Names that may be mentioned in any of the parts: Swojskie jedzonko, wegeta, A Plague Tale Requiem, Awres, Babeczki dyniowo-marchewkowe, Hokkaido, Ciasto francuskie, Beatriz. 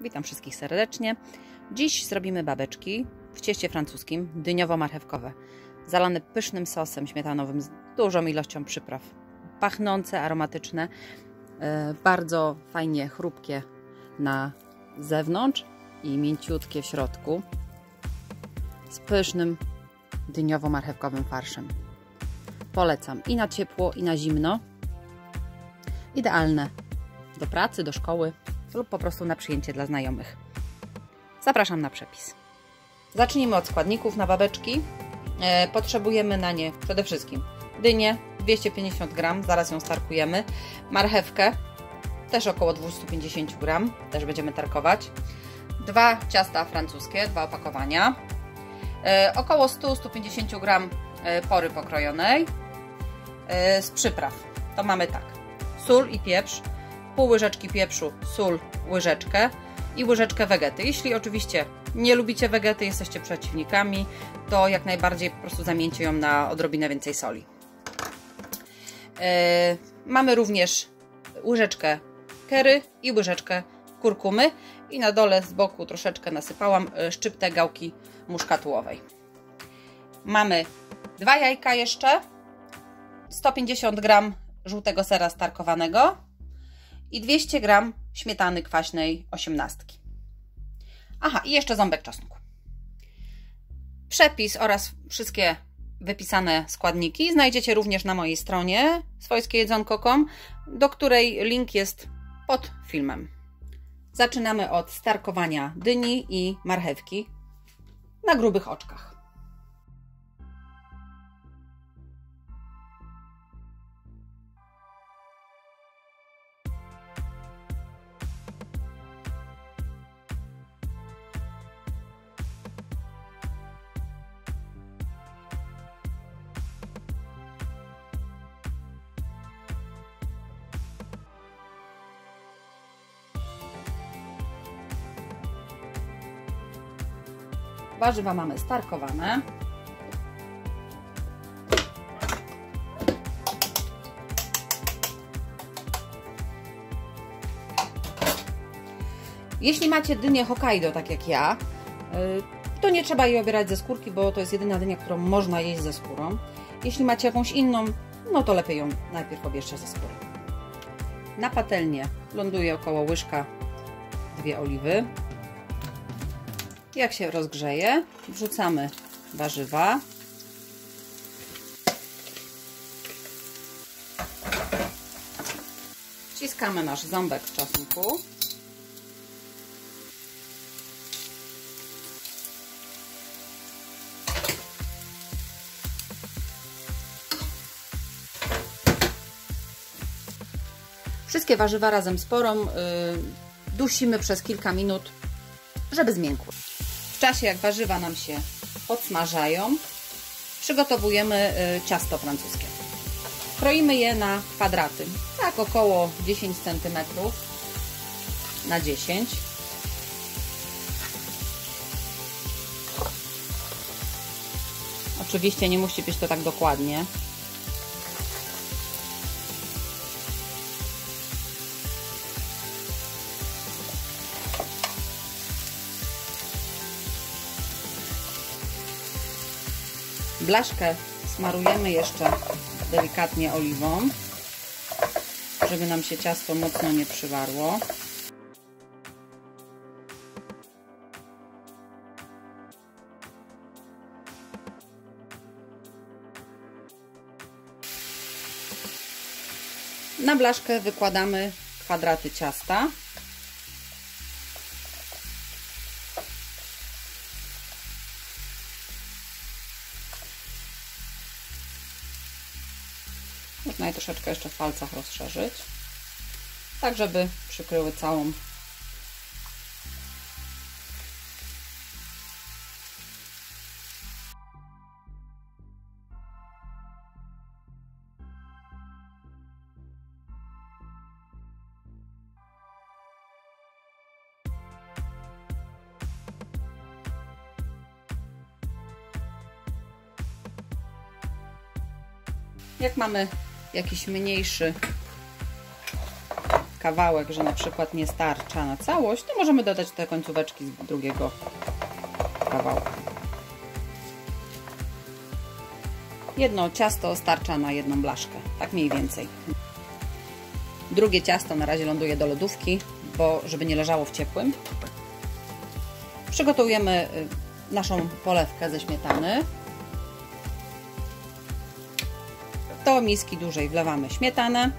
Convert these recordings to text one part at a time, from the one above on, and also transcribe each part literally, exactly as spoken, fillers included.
Witam wszystkich serdecznie. Dziś zrobimy babeczki w cieście francuskim dyniowo-marchewkowe, zalane pysznym sosem śmietanowym z dużą ilością przypraw. Pachnące, aromatyczne, bardzo fajnie chrupkie na zewnątrz i mięciutkie w środku, z pysznym dyniowo-marchewkowym farszem. Polecam i na ciepło, i na zimno. Idealne do pracy, do szkoły lub po prostu na przyjęcie dla znajomych. Zapraszam na przepis. Zacznijmy od składników na babeczki. Potrzebujemy na nie przede wszystkim dynię, dwieście pięćdziesiąt gramów, zaraz ją starkujemy, marchewkę, też około dwieście pięćdziesiąt gramów, też będziemy tarkować, dwa ciasta francuskie, dwa opakowania, około sto do stu pięćdziesięciu gramów pory pokrojonej. Z przypraw to mamy tak: sól i pieprz, pół łyżeczki pieprzu, sól, łyżeczkę i łyżeczkę wegety. Jeśli oczywiście nie lubicie wegety, jesteście przeciwnikami, to jak najbardziej po prostu zamieńcie ją na odrobinę więcej soli. Yy, mamy również łyżeczkę curry i łyżeczkę kurkumy i na dole z boku troszeczkę nasypałam szczyptę gałki muszkatułowej. Mamy dwa jajka jeszcze, sto pięćdziesiąt gramów żółtego sera starkowanego i dwieście gramów śmietany kwaśnej osiemnaście. Aha, i jeszcze ząbek czosnku. Przepis oraz wszystkie wypisane składniki znajdziecie również na mojej stronie swojskie jedzonko kropka com, do której link jest pod filmem. Zaczynamy od starkowania dyni i marchewki na grubych oczkach. Warzywa mamy starkowane. Jeśli macie dynię Hokkaido, tak jak ja, to nie trzeba jej obierać ze skórki, bo to jest jedyna dynia, którą można jeść ze skórą. Jeśli macie jakąś inną, no to lepiej ją najpierw obierzcie ze skóry. Na patelnię ląduje około łyżka, dwie oliwy. Jak się rozgrzeje, wrzucamy warzywa. Wciskamy nasz ząbek czosnku. Wszystkie warzywa razem z porą yy, dusimy przez kilka minut, żeby zmiękły. W czasie, jak warzywa nam się podsmażają, przygotowujemy ciasto francuskie. Kroimy je na kwadraty, tak około dziesięć centymetrów na dziesięć. Oczywiście nie musi być to tak dokładnie. Blaszkę smarujemy jeszcze delikatnie oliwą, żeby nam się ciasto mocno nie przywarło. Na blaszkę wykładamy kwadraty ciasta. Można je troszeczkę jeszcze w palcach rozszerzyć, tak żeby przykryły całą . Jak mamy jakiś mniejszy kawałek, że na przykład nie starcza na całość, to możemy dodać te końcóweczki z drugiego kawałka. Jedno ciasto starcza na jedną blaszkę, tak mniej więcej. Drugie ciasto na razie ląduje do lodówki, bo żeby nie leżało w ciepłym. Przygotowujemy naszą polewkę ze śmietany. Do miski dużej wlewamy śmietanę.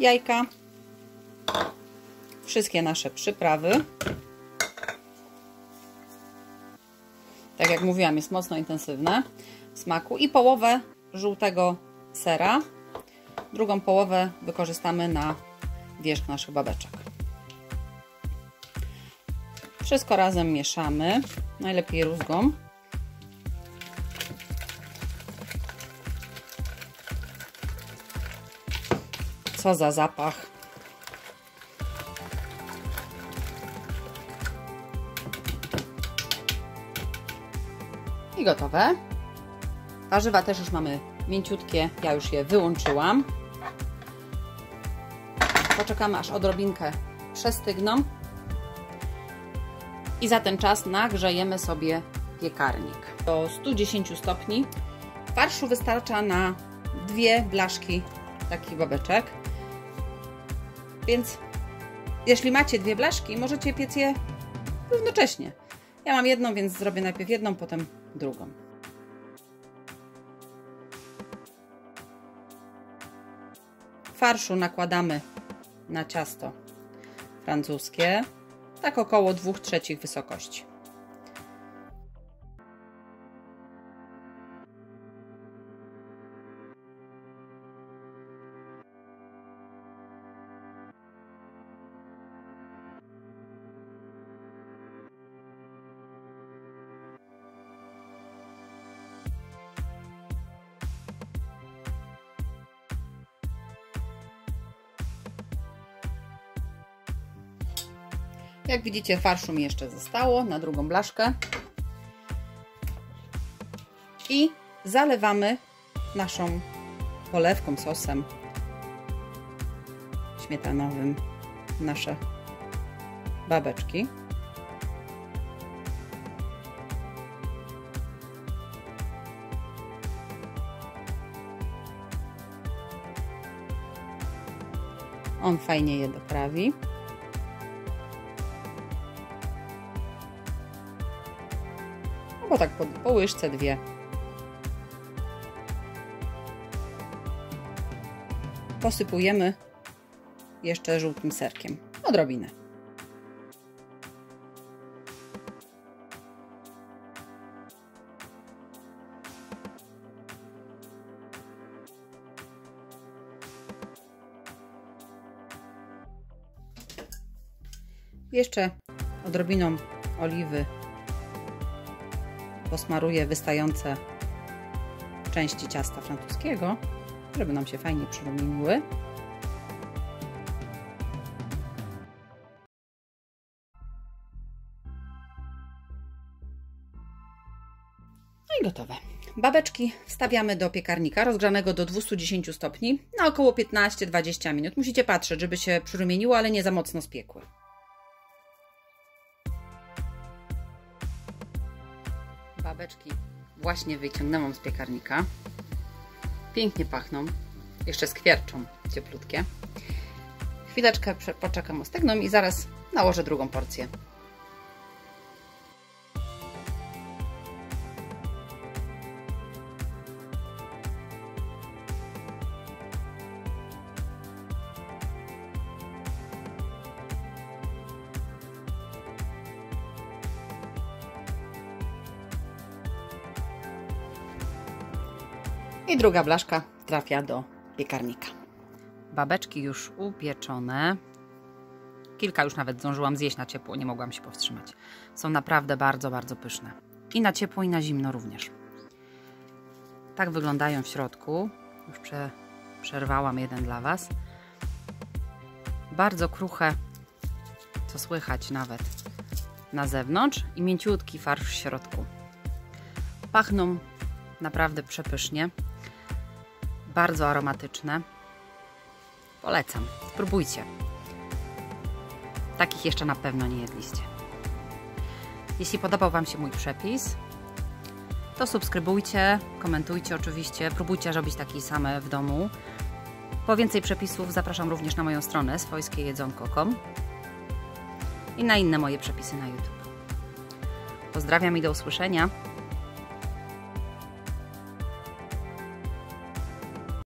Jajka. Wszystkie nasze przyprawy. Tak jak mówiłam, jest mocno intensywne w smaku. I połowę żółtego sera. Drugą połowę wykorzystamy na wierzch naszych babeczek. Wszystko razem mieszamy. Najlepiej rózgą. Co za zapach. I gotowe. Warzywa też już mamy mięciutkie, ja już je wyłączyłam. Poczekamy, aż odrobinkę przestygną. I za ten czas nagrzejemy sobie piekarnik do stu dziesięciu stopni. Farszu wystarcza na dwie blaszki takich babeczek. Więc jeśli macie dwie blaszki, możecie piec je równocześnie. Ja mam jedną, więc zrobię najpierw jedną, potem drugą. Farszu nakładamy na ciasto francuskie, tak około dwóch trzecich wysokości. Jak widzicie, farszu mi jeszcze zostało na drugą blaszkę. I zalewamy naszą polewką, sosem śmietanowym nasze babeczki. On fajnie je doprawi. Bo tak po, po łyżce dwie. Posypujemy jeszcze żółtym serkiem. Odrobinę. Jeszcze odrobiną oliwy posmaruję wystające części ciasta francuskiego, żeby nam się fajnie przyrumieniły. No i gotowe. Babeczki wstawiamy do piekarnika rozgrzanego do dwustu dziesięciu stopni na około piętnaście do dwudziestu minut. Musicie patrzeć, żeby się przyrumieniło, ale nie za mocno spiekły. Babeczki właśnie wyciągnęłam z piekarnika. Pięknie pachną. Jeszcze skwierczą, cieplutkie. Chwileczkę poczekam, ostygną i zaraz nałożę drugą porcję. I druga blaszka trafia do piekarnika. Babeczki już upieczone. Kilka już nawet zdążyłam zjeść na ciepło, nie mogłam się powstrzymać. Są naprawdę bardzo, bardzo pyszne. I na ciepło, i na zimno również. Tak wyglądają w środku. Już prze, przerwałam jeden dla Was. Bardzo kruche, co słychać nawet na zewnątrz i mięciutki farsz w środku. Pachną naprawdę przepysznie, bardzo aromatyczne. Polecam, spróbujcie. Takich jeszcze na pewno nie jedliście. Jeśli podobał Wam się mój przepis, to subskrybujcie, komentujcie oczywiście, próbujcie robić takie same w domu. Po więcej przepisów zapraszam również na moją stronę swojskie jedzonko kropka com i na inne moje przepisy na YouTube. Pozdrawiam i do usłyszenia.